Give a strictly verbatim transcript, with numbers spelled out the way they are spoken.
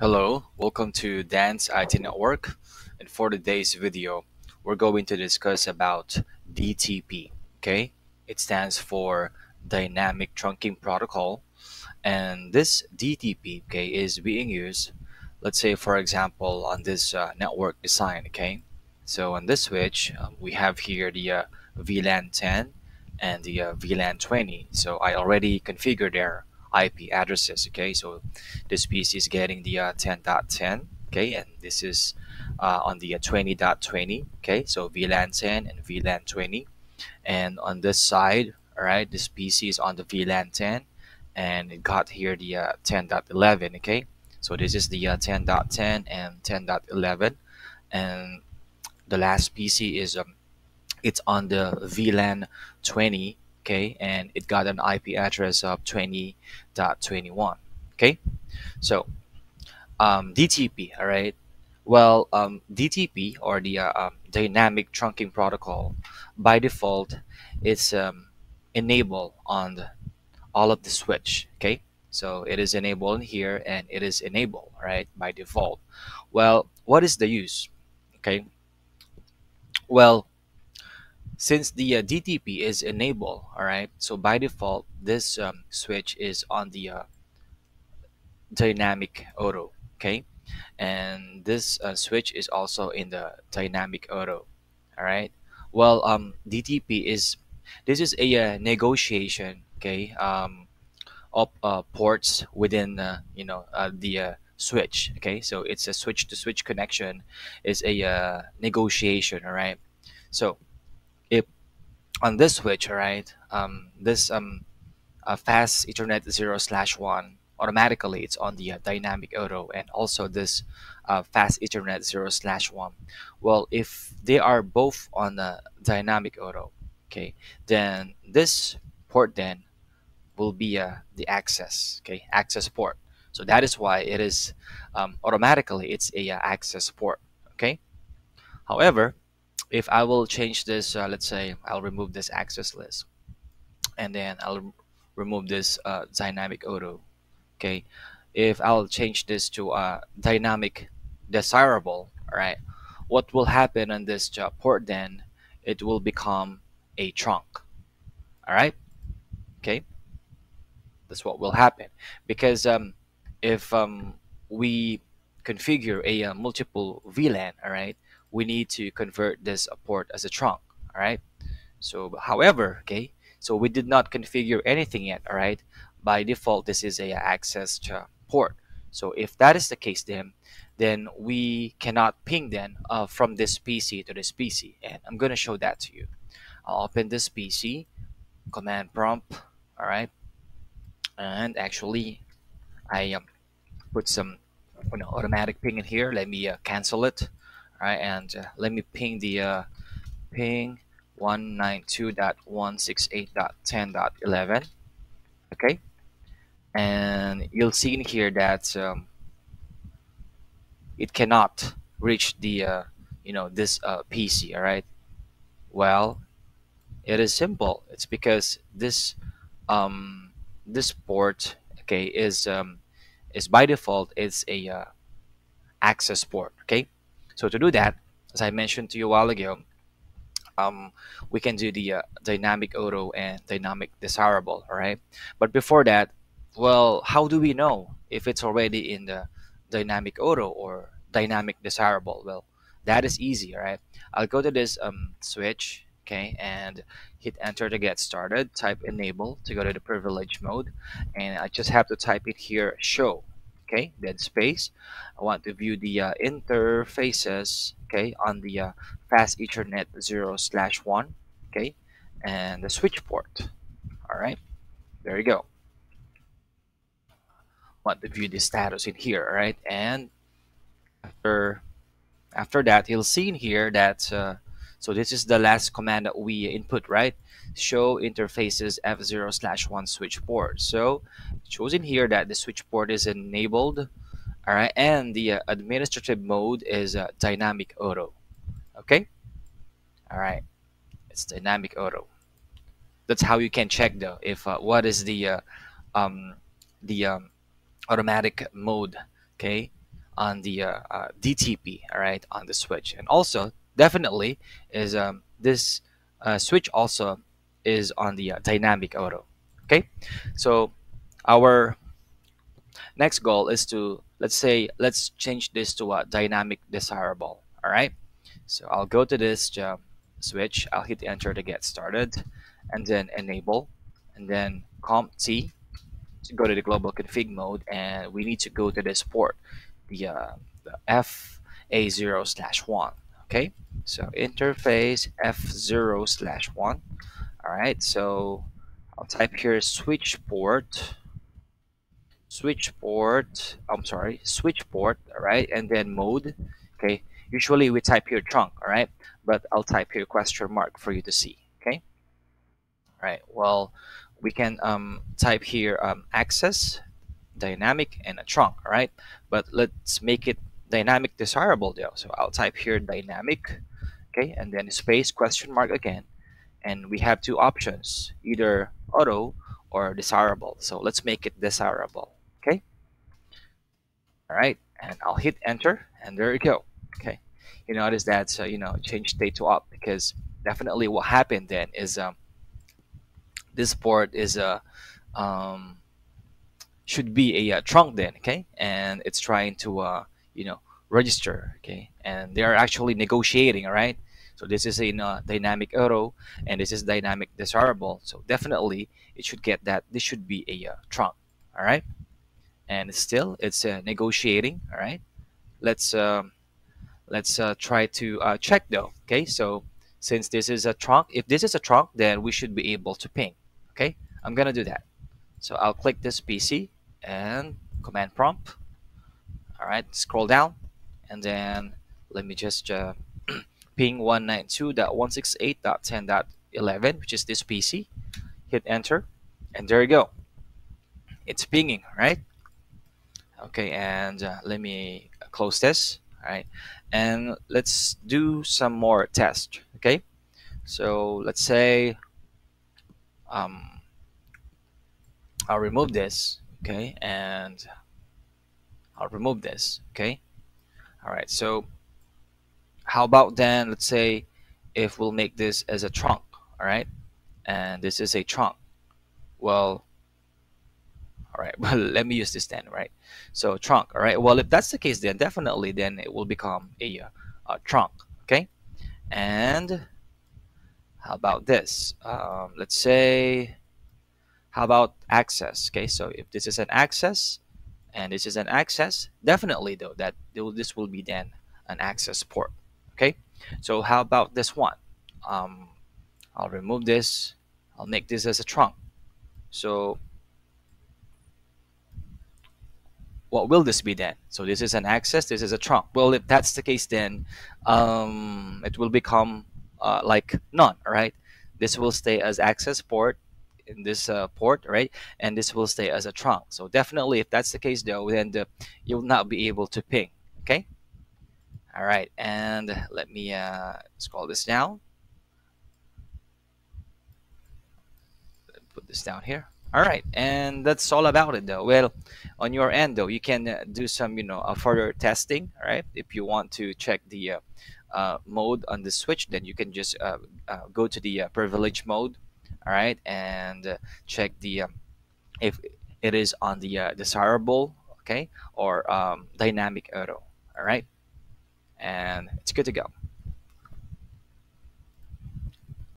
Hello, welcome to Dan's I T Network, and for today's video, we're going to discuss about D T P, okay? It stands for Dynamic Trunking Protocol, and this D T P, okay, is being used, let's say, for example, on this uh, network design, okay? So on this switch, um, we have here the uh, V LAN ten and the uh, V LAN twenty, so I already configured there I P addresses, okay? So this piece is getting the ten dot ten, uh, okay, and this is uh, on the twenty dot twenty, uh, okay? So V LAN ten and V LAN twenty, and on this side, all right, this P C is on the V LAN ten and it got here the ten dot eleven, uh, okay? So this is the ten dot ten uh, and ten dot eleven, and the last P C is um it's on the V LAN twenty, okay, and it got an I P address of twenty dot twenty-one, okay? So um, D T P, all right? Well, um, D T P, or the uh, um, Dynamic Trunking Protocol, by default, it's um, enabled on the, all of the switch, okay? So it is enabled in here, and it is enabled, right, by default. Well, what is the use, okay? Well, since the uh, D T P is enabled, all right, so by default, this um, switch is on the uh, dynamic auto, okay? And this uh, switch is also in the dynamic auto, all right? Well, um, D T P is, this is a uh, negotiation, okay, um, of uh, ports within, uh, you know, uh, the uh, switch, okay? So it's a switch-to-switch connection, is a uh, negotiation, all right? So if on this switch, all right, um, this um, uh, fast Ethernet zero slash one, automatically it's on the uh, dynamic auto, and also this uh, fast Ethernet zero slash one. Well, if they are both on the dynamic auto, okay, then this port then will be uh, the access, okay, access port. So that is why it is um, automatically it's a uh, access port, okay. However, if I will change this, uh, let's say I'll remove this access list, and then I'll remove this uh, dynamic auto, okay? If I'll change this to uh, dynamic desirable, all right, what will happen on this uh, port then? It will become a trunk, all right? Okay, that's what will happen, because um, if um, we configure a uh, multiple V LAN, all right, we need to convert this port as a trunk, all right? So however, okay, so we did not configure anything yet, all right? By default, this is a access port. So if that is the case, then then we cannot ping then uh, from this P C to this P C, and I'm gonna show that to you. I'll open this P C, command prompt, all right? And actually I um, put some, you know, automatic ping in here. Let me uh, cancel it. All right, and uh, let me ping the uh, ping one ninety-two dot one sixty-eight dot ten dot eleven, okay? And you'll see in here that um, it cannot reach the uh, you know, this uh, P C, all right? Well, it is simple. It's because this um, this port, okay, is um, is by default it's a uh, access port, okay? So to do that, as I mentioned to you a while ago, um, we can do the uh, dynamic auto and dynamic desirable, all right? But before that, well, how do we know if it's already in the dynamic auto or dynamic desirable? Well, that is easy, all right? I'll go to this um, switch, okay, and hit enter to get started, type enable to go to the privilege mode, and I just have to type it here, show. Okay, then space. I want to view the uh, interfaces, okay, on the uh, fast Ethernet zero slash one, okay, and the switch port. All right, there you go. Want to view the status in here, all right? And after after that, you'll see in here that uh, so this is the last command that we input, right? Show interfaces F zero slash one switch port. So it shows in here that the switch port is enabled, all right? And the uh, administrative mode is uh, dynamic auto, okay? All right, it's dynamic auto. That's how you can check though if uh, what is the uh, um, the um, automatic mode, okay? on the uh, uh, D T P, all right, on the switch. And also definitely is um, this uh, switch also is on the uh, dynamic auto. Okay, so our next goal is to, let's say, let's change this to a dynamic desirable. All right, so I'll go to this um, switch, I'll hit enter to get started, and then enable, and then comp T to go to the global config mode, and we need to go to this port, the, uh, the F A zero slash one. Okay, so interface F zero slash one. All right, so I'll type here switch port, switch port, I'm sorry, switch port, all right, and then mode. Okay, usually we type here trunk, all right, but I'll type here question mark for you to see. Okay, all right, well, we can um, type here um, access, dynamic, and a trunk, all right, but let's make it dynamic desirable though. So I'll type here dynamic, okay, and then space question mark again, and we have two options, either auto or desirable. So let's make it desirable. Okay, all right, and I'll hit enter, and there you go. Okay, you notice that uh, you know, change state to up, because definitely what happened then is um, this port is a uh, um, should be a, a trunk then, okay, and it's trying to uh, you know, register, okay, and they are actually negotiating, all right. So this is in uh, dynamic auto, and this is dynamic desirable. So definitely it should get that this should be a uh, trunk, all right. And still it's uh, negotiating, all right. Let's um, let's uh, try to uh, check though. Okay, so since this is a trunk, if this is a trunk, then we should be able to ping. Okay, I'm gonna do that. So I'll click this P C and command prompt. All right, scroll down, and then let me just. Uh, ping one ninety-two dot one sixty-eight dot ten dot eleven, which is this P C. Hit enter, and there you go, it's pinging, right? Okay, and uh, let me close this, all right, and let's do some more tests. Okay, so let's say um, I'll remove this, okay, and I'll remove this, okay, all right. So how about then, let's say if we'll make this as a trunk, all right, and this is a trunk. Well, all right, well, let me use this then, right? So trunk, all right, well, if that's the case, then definitely then it will become a, a trunk, okay? And how about this? Um, let's say, how about access, okay? So if this is an access and this is an access, definitely though, that this will be then an access port. Okay, so how about this one? Um, I'll remove this. I'll make this as a trunk. So what will this be then? So this is an access. This is a trunk. Well, if that's the case, then um, it will become uh, like none. All right, this will stay as access port in this uh, port, right? And this will stay as a trunk. So definitely, if that's the case, though, then the, you'll not be able to ping. Okay. All right, and let me uh, scroll this down. Put this down here. All right, and that's all about it, though. Well, on your end, though, you can uh, do some, you know, uh, further testing. All right, if you want to check the uh, uh, mode on the switch, then you can just uh, uh, go to the uh, privilege mode. All right, and uh, check the um, if it is on the uh, desirable, okay, or um, dynamic auto. All right. And it's good to go.